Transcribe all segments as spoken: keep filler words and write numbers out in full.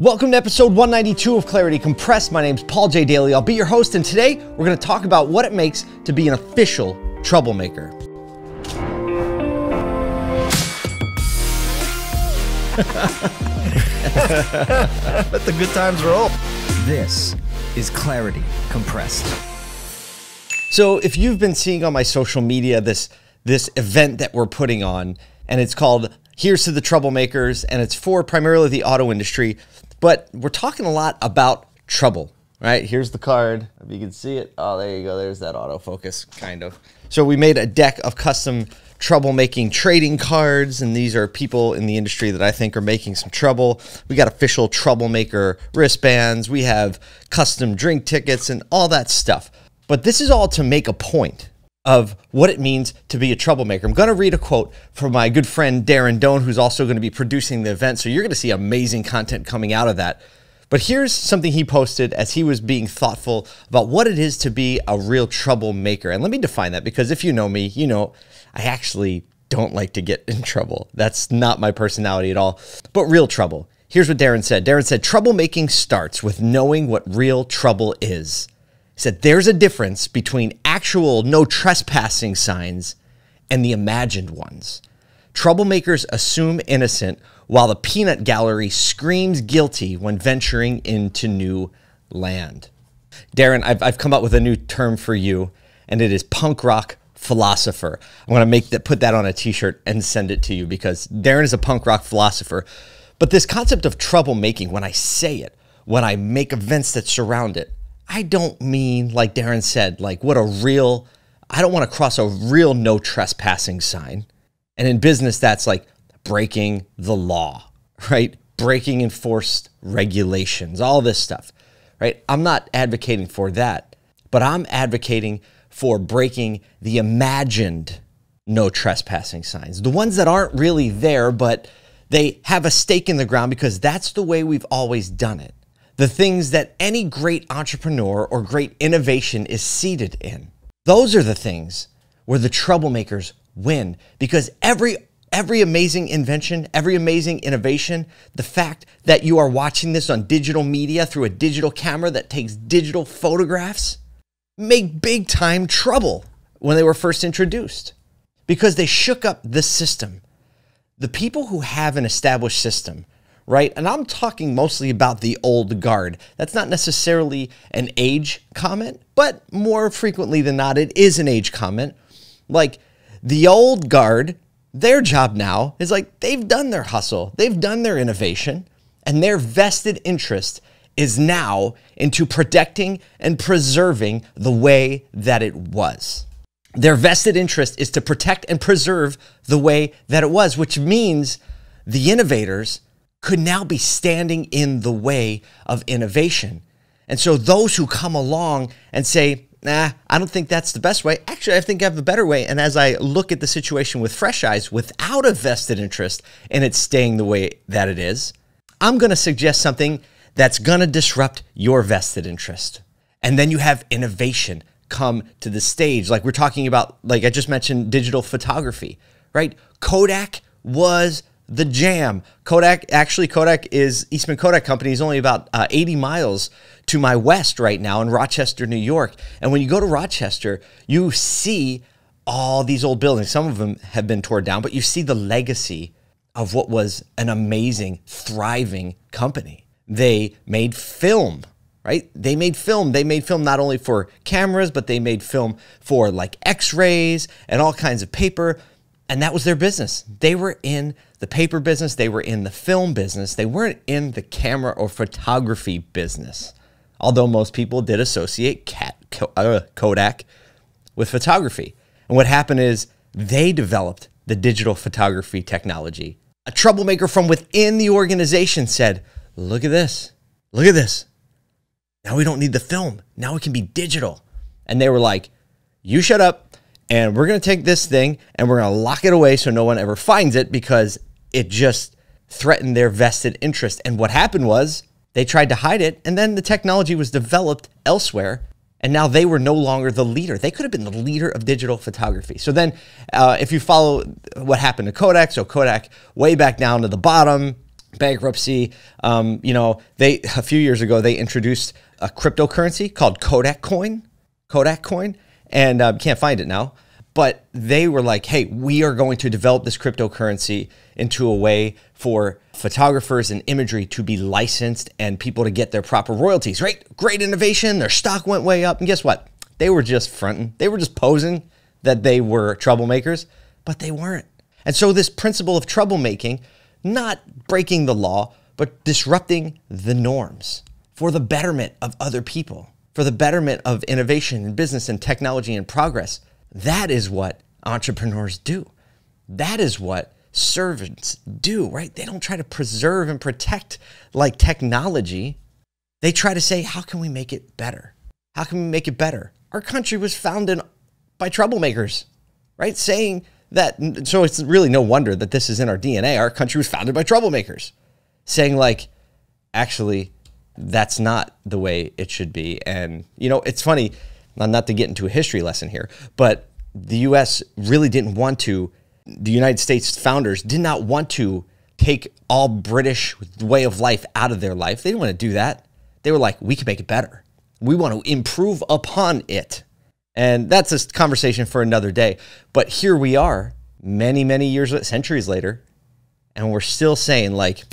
Welcome to episode one ninety-two of Clarity Compressed. My name's Paul J. Daly. I'll be your host, and today we're going to talk about what it makes to be an official troublemaker. Let the good times roll. This is Clarity Compressed. So if you've been seeing on my social media this, this event that we're putting on, and it's called Here's to the Troublemakers, and it's for primarily the auto industry. But we're talking a lot about trouble, right? Here's the card, if you can see it. Oh, there you go, there's that autofocus, kind of. So we made a deck of custom troublemaking trading cards, and these are people in the industry that I think are making some trouble. We got official troublemaker wristbands, we have custom drink tickets and all that stuff. But this is all to make a point of what it means to be a troublemaker. I'm gonna read a quote from my good friend Darren Doan, who's also gonna be producing the event, so you're gonna see amazing content coming out of that. But here's something he posted as he was being thoughtful about what it is to be a real troublemaker. And let me define that, because if you know me, you know I actually don't like to get in trouble. That's not my personality at all. But real trouble. Here's what Darren said. Darren said, troublemaking starts with knowing what real trouble is. He said, there's a difference between actual no trespassing signs and the imagined ones. Troublemakers assume innocent while the peanut gallery screams guilty when venturing into new land. Darren, I've, I've come up with a new term for you, and it is punk rock philosopher. I'm gonna make that, put that on a t-shirt and send it to you, because Darren is a punk rock philosopher. But this concept of troublemaking, when I say it, when I make events that surround it, I don't mean, like Darren said, like what a real, I don't want to cross a real no trespassing sign. And in business, that's like breaking the law, right? Breaking enforced regulations, all this stuff, right? I'm not advocating for that, but I'm advocating for breaking the imagined no trespassing signs, the ones that aren't really there, but they have a stake in the ground because that's the way we've always done it. The things that any great entrepreneur or great innovation is seated in. Those are the things where the troublemakers win, because every every amazing invention, every amazing innovation, the fact that you are watching this on digital media through a digital camera that takes digital photographs, make big time trouble when they were first introduced, because they shook up the system. The people who have an established system, right? And I'm talking mostly about the old guard. That's not necessarily an age comment, but more frequently than not, it is an age comment. Like, the old guard, their job now is like, they've done their hustle, they've done their innovation, and their vested interest is now into protecting and preserving the way that it was. Their vested interest is to protect and preserve the way that it was, which means the innovators could now be standing in the way of innovation. And so those who come along and say, nah, I don't think that's the best way. Actually, I think I have a better way. And as I look at the situation with fresh eyes, without a vested interest in it staying the way that it is, I'm gonna suggest something that's gonna disrupt your vested interest. And then you have innovation come to the stage. Like we're talking about, like I just mentioned, digital photography, right? Kodak was the jam. Kodak, actually Kodak is, Eastman Kodak Company is only about uh, eighty miles to my west right now in Rochester, New York. And when you go to Rochester, you see all these old buildings. Some of them have been torn down, but you see the legacy of what was an amazing, thriving company. They made film, right? They made film. They made film not only for cameras, but they made film for like x-rays and all kinds of paper. And that was their business. They were in the paper business. They were in the film business. They weren't in the camera or photography business. Although most people did associate cat, uh, Kodak with photography. And what happened is they developed the digital photography technology. A troublemaker from within the organization said, look at this. Look at this. Now we don't need the film. Now it can be digital. And they were like, you shut up. And we're going to take this thing and we're going to lock it away so no one ever finds it, because it just threatened their vested interest. And what happened was they tried to hide it, and then the technology was developed elsewhere, and now they were no longer the leader. They could have been the leader of digital photography. So then uh, if you follow what happened to Kodak, so Kodak way back down to the bottom, bankruptcy. Um, you know, they a few years ago, they introduced a cryptocurrency called Kodak Coin, Kodak Coin, and um, can't find it now. But they were like, hey, we are going to develop this cryptocurrency into a way for photographers and imagery to be licensed and people to get their proper royalties, right? Great innovation. Their stock went way up. And guess what? They were just fronting. They were just posing that they were troublemakers, but they weren't. And so this principle of troublemaking, not breaking the law, but disrupting the norms for the betterment of other people, for the betterment of innovation and business and technology and progress. That is what entrepreneurs do. That is what servants do, right? They don't try to preserve and protect like technology. They try to say, how can we make it better? How can we make it better? Our country was founded by troublemakers, right? Saying that, so it's really no wonder that this is in our D N A. Our country was founded by troublemakers. Saying like, actually, that's not the way it should be. And, you know, it's funny. Not to get into a history lesson here, but the U S really didn't want to, the United States founders did not want to take all British way of life out of their life. They didn't want to do that. They were like, we can make it better. We want to improve upon it. And that's a conversation for another day. But here we are many, many years, centuries later, and we're still saying like,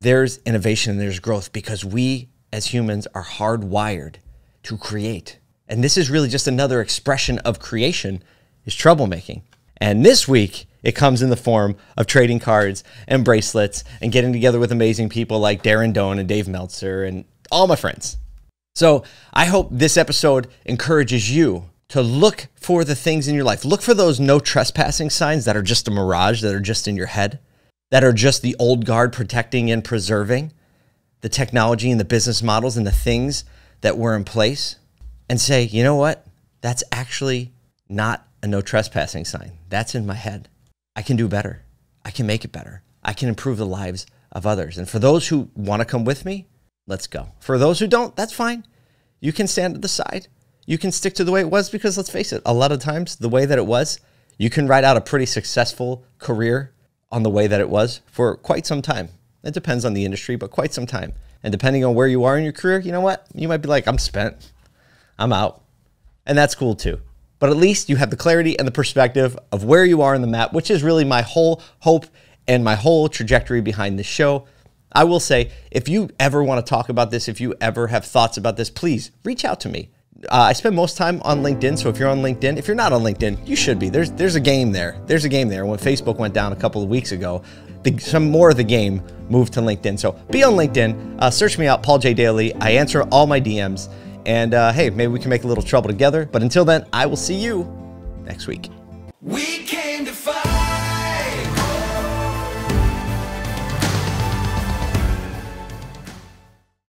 there's innovation and there's growth because we as humans are hardwired to create. And this is really just another expression of creation is troublemaking. And this week, it comes in the form of trading cards and bracelets and getting together with amazing people like Darren Doan and Dave Meltzer and all my friends. So I hope this episode encourages you to look for the things in your life. Look for those no trespassing signs that are just a mirage, that are just in your head, that are just the old guard protecting and preserving the technology and the business models and the things that were in place. And say, you know what? That's actually not a no trespassing sign. That's in my head. I can do better. I can make it better. I can improve the lives of others. And for those who want to come with me, let's go. For those who don't, that's fine. You can stand to the side. You can stick to the way it was because let's face it, a lot of times the way that it was, you can ride out a pretty successful career on the way that it was for quite some time. It depends on the industry, but quite some time. And depending on where you are in your career, you know what? You might be like, I'm spent. I'm out. And that's cool too. But at least you have the clarity and the perspective of where you are in the map, which is really my whole hope and my whole trajectory behind this show. I will say, if you ever want to talk about this, if you ever have thoughts about this, please reach out to me. Uh, I spend most time on LinkedIn. So if you're on LinkedIn, if you're not on LinkedIn, you should be. There's, there's a game there. There's a game there. When Facebook went down a couple of weeks ago, the, some more of the game moved to LinkedIn. So be on LinkedIn, uh, search me out, Paul J. Daly. I answer all my D Ms. And uh, hey, maybe we can make a little trouble together. But until then, I will see you next week. We came to fight.